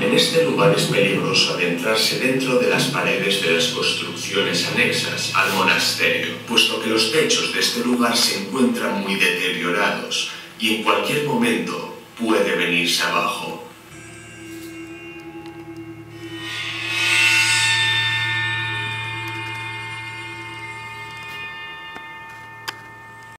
En este lugar es peligroso adentrarse dentro de las paredes de las construcciones anexas al monasterio, puesto que los techos de este lugar se encuentran muy deteriorados y en cualquier momento puede venirse abajo.